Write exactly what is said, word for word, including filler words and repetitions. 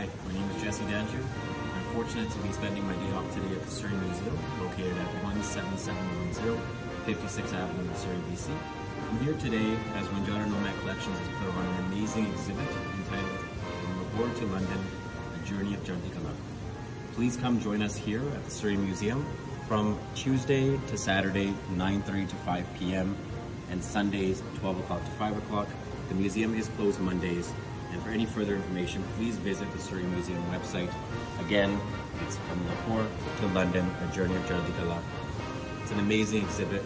Hi, my name is Jaskirit Singh Dhanju. I'm fortunate to be spending my day off today at the Surrey Museum, located at one seven seven one zero fifty-sixth Avenue in Surrey, B C. I'm here today as Wanjara Nomad Collections has put on an amazing exhibit entitled From Lahore to London, A Journey of Chardi Kala. Please come join us here at the Surrey Museum from Tuesday to Saturday, nine thirty to five p m and Sundays, twelve o'clock to five o'clock. The museum is closed Mondays. And for any further information, please visit the Surrey Museum website. Again, it's From Lahore to London, A Journey of Chardi Kala. It's an amazing exhibit.